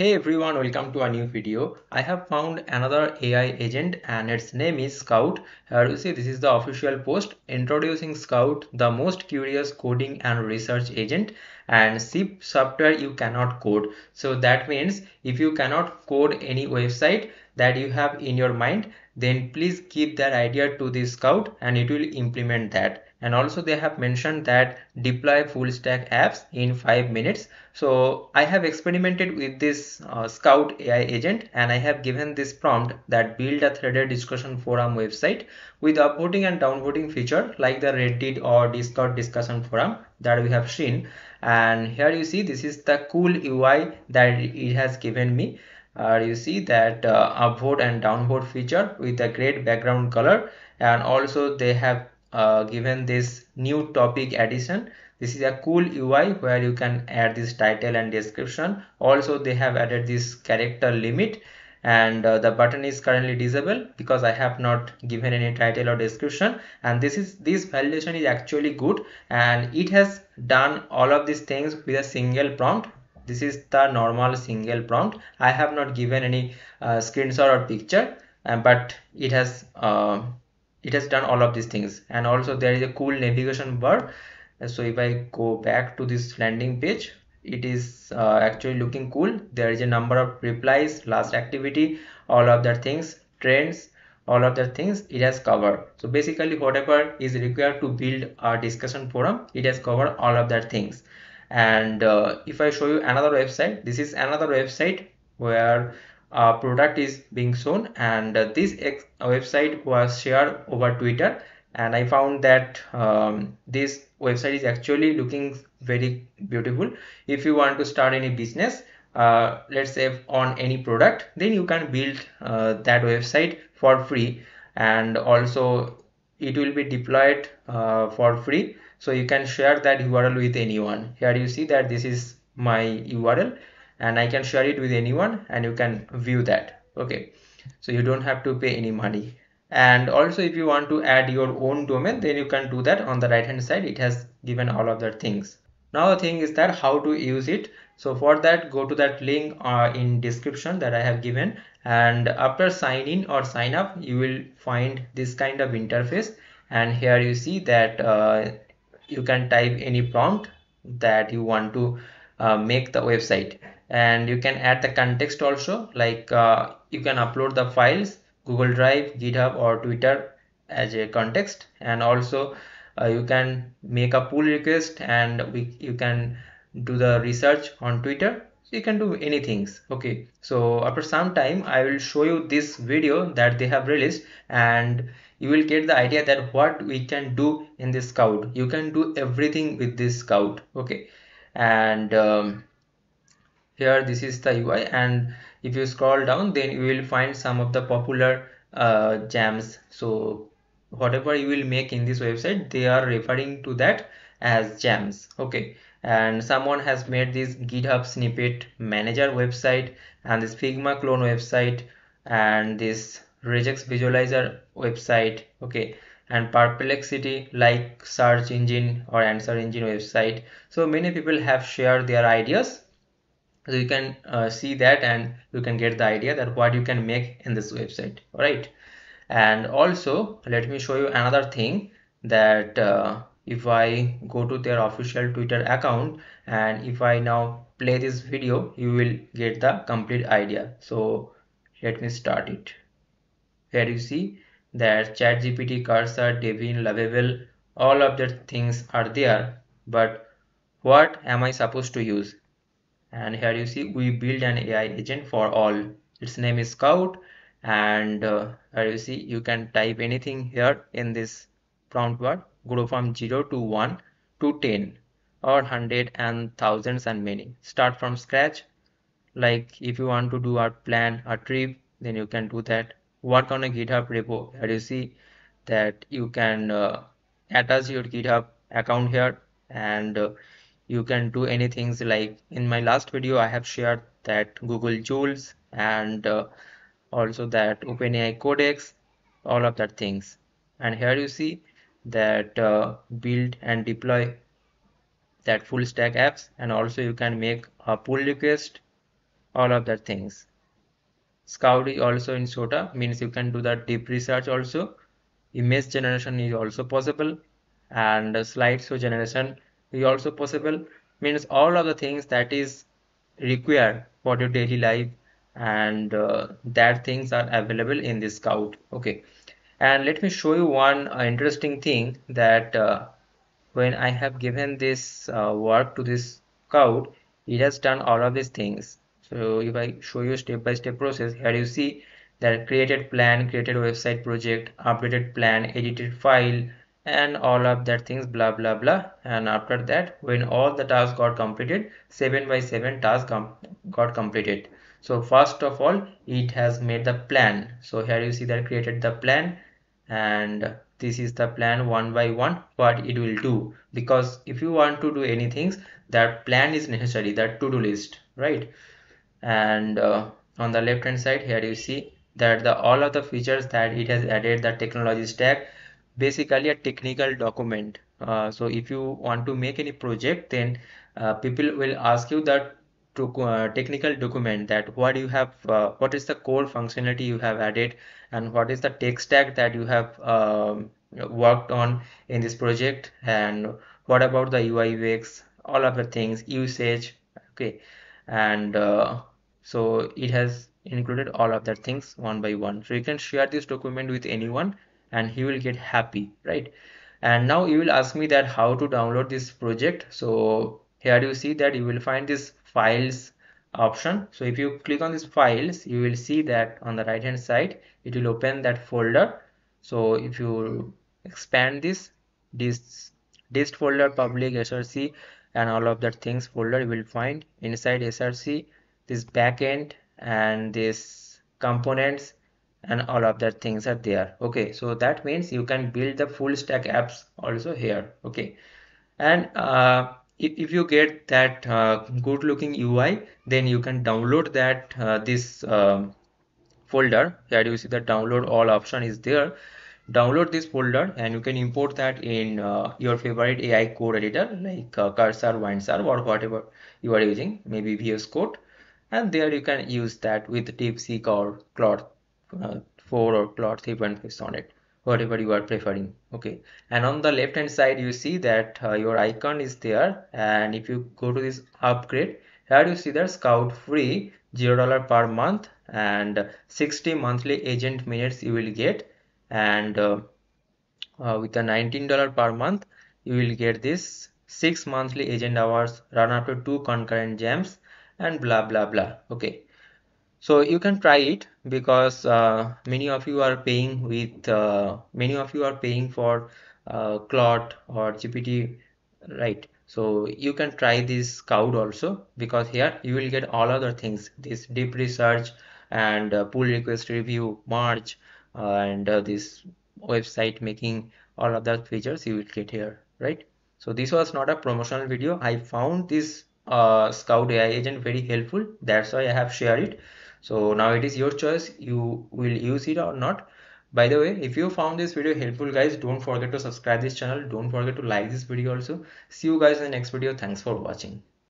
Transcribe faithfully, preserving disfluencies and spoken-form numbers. Hey everyone, welcome to a new video. I have found another A I agent and its name is Scout. Here you see this is the official post introducing Scout, the most curious coding and research agent, and see software you cannot code. So that means if you cannot code any website that you have in your mind, then please keep that idea to the Scout and it will implement that. And also they have mentioned that deploy full stack apps in five minutes. So I have experimented with this uh, Scout A I agent and I have given this prompt that build a threaded discussion forum website with upvoting and downvoting feature like the Reddit or Discord discussion forum that we have seen. And here you see this is the cool U I that it has given me. Uh, you see that uh, upvote and downvote feature with a great background color, and also they have Uh, given this new topic addition. This is a cool U I where you can add this title and description. Also they have added this character limit, and uh, the button is currently disabled because I have not given any title or description. And this is this validation is actually good, and it has done all of these things with a single prompt. This is the normal single prompt. I have not given any uh, screenshot or picture, um, but it has uh, It has done all of these things. And also there is a cool navigation bar. So if I go back to this landing page, it is uh, actually looking cool. There is a number of replies, last activity, all of that things, trends, all of that things it has covered. So basically whatever is required to build a discussion forum, it has covered all of that things. And uh, if I show you another website, this is another website where Uh, product is being shown, and uh, this ex website was shared over Twitter, and I found that um, this website is actually looking very beautiful. If you want to start any business, uh, let's say on any product, then you can build uh, that website for free, and also it will be deployed uh, for free, so you can share that U R L with anyone. Here you see that this is my U R L, and I can share it with anyone and you can view that. Okay, so you don't have to pay any money. And also if you want to add your own domain, then you can do that. On the right hand side, it has given all of the things. Now the thing is that how to use it. So for that, go to that link uh, in description that I have given, and after sign in or sign up, you will find this kind of interface. And here you see that uh, you can type any prompt that you want to uh, make the website. And you can add the context also, like uh, you can upload the files, Google Drive, GitHub or Twitter as a context. And also uh, you can make a pull request, and we, you can do the research on Twitter. So you can do any things. Okay, so after some time, I will show you this video that they have released, and you will get the idea that what we can do in this Scout. You can do everything with this Scout. Okay, and um, here this is the U I, and if you scroll down, then you will find some of the popular uh, jams. So whatever you will make in this website, they are referring to that as jams. Okay, and someone has made this GitHub snippet manager website, and this Figma clone website, and this Regex visualizer website. Okay, and perplexity, like search engine or answer engine website. So many people have shared their ideas. So you can uh, see that, and you can get the idea that what you can make in this website. All right. And also let me show you another thing that uh, if I go to their official Twitter account, and if I now play this video, you will get the complete idea. So let me start it. Here you see that ChatGPT, Cursor, Devin, Lovable, all of the things are there. But what am I supposed to use? And here you see we build an A I agent for all. Its name is Scout, and uh, here you see you can type anything here in this prompt bar. Go from zero to one to ten or one hundred and thousands and many. Start from scratch, like if you want to do a plan, a trip, then you can do that. Work on a GitHub repo. Here you see that you can uh, attach your GitHub account here, and uh, you can do any things. Like in my last video, I have shared that Google Jules, and uh, also that OpenAI Codex, all of that things. And here you see that uh, build and deploy that full stack apps. And also you can make a pull request, all of that things. Scout is also in SOTA, means you can do that deep research also. Image generation is also possible, and slideshow generation is also possible. Means all of the things that is required for your daily life, and uh, that things are available in this Scout. Okay, and let me show you one uh, interesting thing that uh, when I have given this uh, work to this Scout, it has done all of these things. So if I show you step by step process, here you see that created plan, created website project, updated plan, edited file, and all of that things, blah blah blah. And after that, when all the tasks got completed, seven by seven tasks com got completed. So first of all, it has made the plan. So here you see that created the plan, and this is the plan one by one what it will do, because if you want to do anything, that plan is necessary, that to-do list, right? And uh, on the left hand side, here you see that the all of the features that it has added, the technology stack, basically a technical document. Uh, so if you want to make any project, then uh, people will ask you that to, uh, technical document, that what you have, uh, what is the core functionality you have added, and what is the tech stack that you have um, worked on in this project, and what about the U I U X, all other things, usage. Okay, and uh, so it has included all of that things one by one. So you can share this document with anyone and he will get happy, right? And now you will ask me that how to download this project. So here you see that you will find this files option. So if you click on this files, you will see that on the right hand side it will open that folder. So if you expand this dist, dist folder, public src, and all of that things folder, you will find inside src this backend and this components and all of that things are there. Okay, so that means you can build the full stack apps also here. Okay, and uh, if, if you get that uh, good looking U I, then you can download that uh, this uh, folder. Here you see the download all option is there. Download this folder and you can import that in uh, your favorite A I code editor like uh, Cursor, Windsurf, or whatever you are using, maybe V S Code, and there you can use that with DeepSeek or Claude uh, four or Claude three point five on it, whatever you are preferring. Okay, and on the left hand side you see that uh, your icon is there, and if you go to this upgrade, here you see that Scout free zero dollars per month and sixty monthly agent minutes you will get. And uh, uh, with the nineteen dollars per month, you will get this six monthly agent hours, run up to two concurrent jams, and blah blah blah. Okay, so you can try it, because uh, many of you are paying with uh, many of you are paying for uh, Claude or G P T, right? So you can try this Scout also, because here you will get all other things, this deep research and uh, pull request review, merge, Uh, and uh, this website making, all of that features you will get here, right? So this was not a promotional video. I found this uh, Scout A I agent very helpful, that's why I have shared it. So now it is your choice, you will use it or not. By the way, if you found this video helpful, guys, don't forget to subscribe this channel, don't forget to like this video also. See you guys in the next video. Thanks for watching.